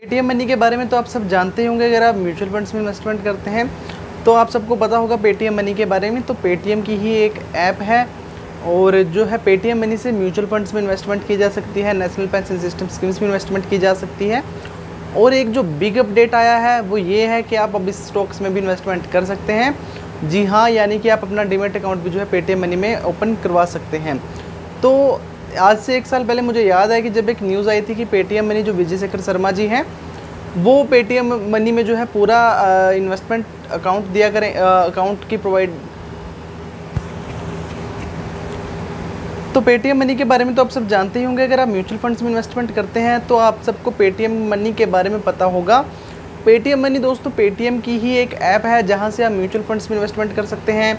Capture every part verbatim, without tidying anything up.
Paytm money के बारे में तो आप सब जानते होंगे। अगर आप म्यूचुअल फंड्स में इन्वेस्टमेंट करते हैं तो आप सबको पता होगा पेटीएम मनी के बारे में। तो पेटीएम की ही एक ऐप है और जो है पेटीएम मनी से म्यूचुअल फंड्स में इन्वेस्टमेंट की जा सकती है, नेशनल पेंशन सिस्टम स्कीम्स में इन्वेस्टमेंट की जा सकती है। और एक जो बिग अपडेट आया है वो ये है कि आप अब स्टॉक्स में भी इन्वेस्टमेंट कर सकते हैं। जी हाँ, यानी कि आप अपना डीमैट अकाउंट भी जो है पेटीएम मनी में ओपन करवा सकते हैं। तो आज से एक साल पहले मुझे याद है कि जब एक न्यूज़ आई थी कि पेटीएम मनी जो विजय शेखर शर्मा जी हैं वो पेटीएम मनी में जो है पूरा इन्वेस्टमेंट अकाउंट दिया करें, अकाउंट की प्रोवाइड। तो पेटीएम मनी के बारे में तो आप सब जानते ही होंगे। अगर आप म्यूचुअल फंड्स में इन्वेस्टमेंट करते हैं तो आप सबको पेटीएम मनी के बारे में पता होगा। पेटीएम मनी दोस्तों पेटीएम की ही एक ऐप है जहाँ से आप म्यूचुअल फंड्स में इन्वेस्टमेंट कर सकते हैं,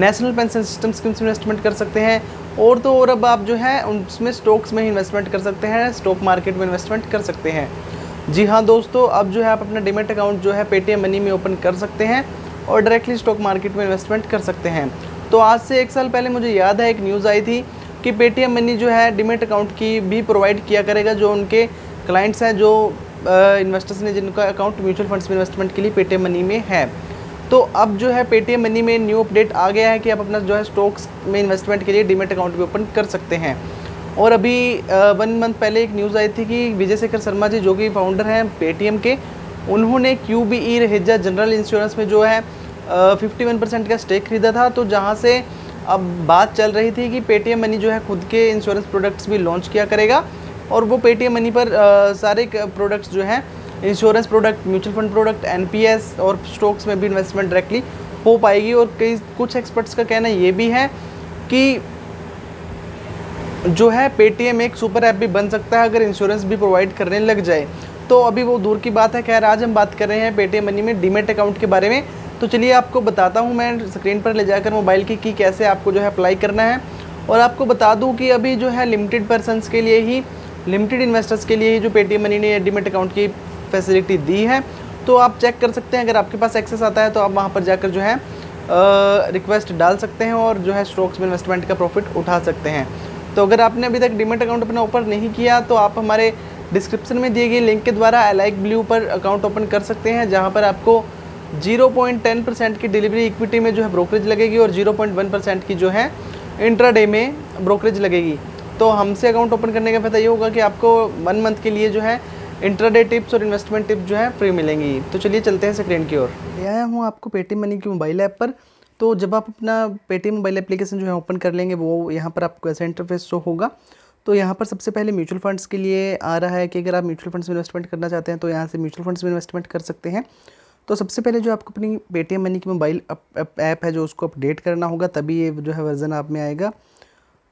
नेशनल पेंशन सिस्टम स्कीम्स में इन्वेस्टमेंट कर सकते हैं और तो और अब आप जो है उसमें स्टॉक्स में ही इन्वेस्टमेंट कर सकते हैं, स्टॉक मार्केट में इन्वेस्टमेंट कर सकते हैं। जी हाँ दोस्तों, अब जो है आप अपना डीमैट अकाउंट जो है पेटीएम मनी में ओपन कर सकते हैं और डायरेक्टली स्टॉक मार्केट में इन्वेस्टमेंट कर सकते हैं। तो आज से एक साल पहले मुझे याद है एक न्यूज़ आई थी कि पेटीएम मनी जो है डीमैट अकाउंट की भी प्रोवाइड किया करेगा जो उनके क्लाइंट्स हैं, जो इन्वेस्टर्स ने जिनका अकाउंट म्यूचुअल फंड्स में इन्वेस्टमेंट के लिए पेटीएम मनी में है। तो अब जो है पेटीएम मनी में न्यू अपडेट आ गया है कि आप अपना जो है स्टॉक्स में इन्वेस्टमेंट के लिए डीमैट अकाउंट भी ओपन कर सकते हैं। और अभी वन मंथ पहले एक न्यूज़ आई थी कि विजय शेखर शर्मा जी जो कि फाउंडर हैं पेटीएम के, उन्होंने Q B E Raheja general insurance में जो है फिफ्टी वन परसेंट का स्टेक खरीदा था। तो जहाँ से अब बात चल रही थी कि पेटीएम मनी जो है खुद के इंश्योरेंस प्रोडक्ट्स भी लॉन्च किया करेगा और वो पेटीएम मनी पर uh, सारे प्रोडक्ट्स जो हैं insurance product, mutual fund product, NPS और स्टॉक्स में भी इन्वेस्टमेंट डायरेक्टली हो पाएगी। और कई कुछ एक्सपर्ट्स का कहना ये भी है कि जो है पेटीएम एक सुपर ऐप भी बन सकता है अगर इंश्योरेंस भी प्रोवाइड करने लग जाए। तो अभी वो दूर की बात है। खैर, आज हम बात कर रहे हैं पेटीएम मनी में डीमैट अकाउंट के बारे में। तो चलिए आपको बताता हूँ मैं स्क्रीन पर ले जाकर मोबाइल की की कैसे आपको जो है अप्लाई करना है। और आपको बता दूँ कि अभी जो है लिमिटेड पर्सनस के लिए ही, लिमिटेड इन्वेस्टर्स के लिए ही जो पेटीएम मनी ने डीमैट अकाउंट की फैसिलिटी दी है। तो आप चेक कर सकते हैं, अगर आपके पास एक्सेस आता है तो आप वहां पर जाकर जो है रिक्वेस्ट डाल सकते हैं और जो है स्टॉक्स में इन्वेस्टमेंट का प्रॉफिट उठा सकते हैं। तो अगर आपने अभी तक डीमैट अकाउंट अपना ओपन नहीं किया तो आप हमारे डिस्क्रिप्शन में दिए गए लिंक के द्वारा एलाइसब्लू पर अकाउंट ओपन कर सकते हैं, जहाँ पर आपको जीरो पॉइंट टेन परसेंट की डिलीवरी इक्विटी में जो है ब्रोकरेज लगेगी और जीरो पॉइंट वन परसेंट की जो है इंट्राडे में ब्रोकरेज लगेगी। तो हमसे अकाउंट ओपन करने का फायदा ये होगा कि आपको वन मंथ के लिए जो है इंट्राडे टिप्स और इन्वेस्टमेंट टिप्स जो है फ्री मिलेंगी। तो चलिए चलते हैं स्क्रीन की ओर। ले आया हूँ आपको पेटीएम मनी की मोबाइल ऐप पर। तो जब आप अपना पेटीएम मोबाइल एप्लीकेशन जो है ओपन कर लेंगे वो यहाँ पर आपको ऐसा इंटरफेस शो होगा। तो यहाँ पर सबसे पहले म्यूचुअल फंड्स के लिए आ रहा है कि अगर आप म्यूचुअल फंड्स में इन्वेस्टमेंट करना चाहते हैं तो यहाँ से म्यूचुअल फंड्स में इन्वेस्टमेंट कर सकते हैं। तो सबसे पहले जो आपको अपनी पेटीएम मनी की मोबाइल ऐप है जो उसको अपडेट करना होगा, तभी ये जो है वर्जन आप में आएगा।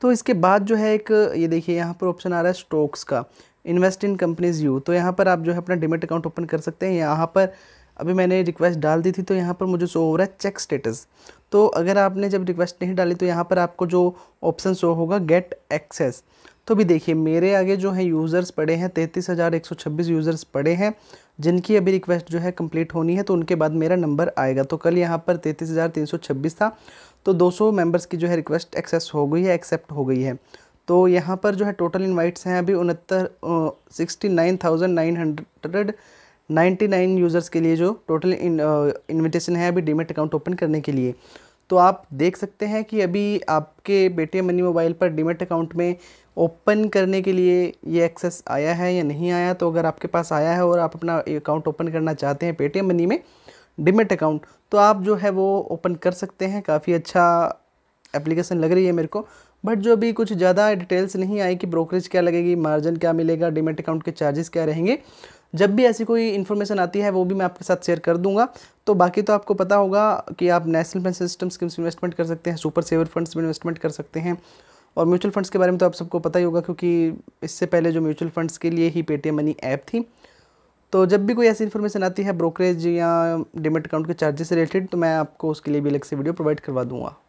तो इसके बाद जो है एक ये देखिए यहाँ पर ऑप्शन आ रहा है स्टॉक्स का, इन्वेस्ट इन कंपनीज़ यू। तो यहाँ पर आप जो है अपना डीमैट अकाउंट ओपन कर सकते हैं। यहाँ पर अभी मैंने रिक्वेस्ट डाल दी थी तो यहाँ पर मुझे शो हो रहा है चेक स्टेटस। तो अगर आपने जब रिक्वेस्ट नहीं डाली तो यहाँ पर आपको जो ऑप्शन शो होगा गेट एक्सेस। तो भी देखिए मेरे आगे जो है यूज़र्स पड़े हैं, तैंतीस हज़ार एक सौ छब्बीस यूज़र्स पड़े हैं जिनकी अभी रिक्वेस्ट जो है कंप्लीट होनी है। तो उनके बाद मेरा नंबर आएगा। तो कल यहाँ पर तैंतीस हज़ार तीन सौ छब्बीस था। तो दो सौ मेम्बर्स की जो है रिक्वेस्ट एक्सेस हो गई है, एक्सेप्ट हो गई है। तो यहाँ पर जो है टोटल इनवाइट्स हैं अभी उनहत्तर sixty nine thousand nine hundred ninety nine users के लिए जो टोटल इन्विटेशन है अभी डीमैट अकाउंट ओपन करने के लिए। तो आप देख सकते हैं कि अभी आपके पेटीएम मनी मोबाइल पर डीमैट अकाउंट में ओपन करने के लिए ये एक्सेस आया है या नहीं आया। तो अगर आपके पास आया है और आप अपना अकाउंट ओपन करना चाहते हैं पेटीएम मनी में डीमैट अकाउंट, तो आप जो है वो ओपन कर सकते हैं। काफ़ी अच्छा एप्लीकेशन लग रही है मेरे को, बट जो अभी कुछ ज़्यादा डिटेल्स नहीं आई कि ब्रोकरेज क्या लगेगी, मार्जिन क्या मिलेगा, डीमैट अकाउंट के चार्जेस क्या रहेंगे। जब भी ऐसी कोई इन्फॉर्मेशन आती है वो भी मैं आपके साथ शेयर कर दूंगा। तो बाकी तो आपको पता होगा कि आप नेशनल पेंशन सिस्टम स्कीम्स में इन्वेस्टमेंट कर सकते हैं, सुपर सेवर फंड्स में इन्वेस्टमेंट कर सकते हैं और म्यूचुअल फंड्स के बारे में तो आप सबको पता ही होगा क्योंकि इससे पहले जो म्यूचुअल फंड्स के लिए ही पेटीएम मनी ऐप थी। तो जब भी कोई ऐसी इन्फॉर्मेशन आती है ब्रोकरेज या डीमैट अकाउंट के चार्जेस से रिलेटेड तो मैं आपको उसके लिए भी अलग से वीडियो प्रोवाइड करवा दूँगा।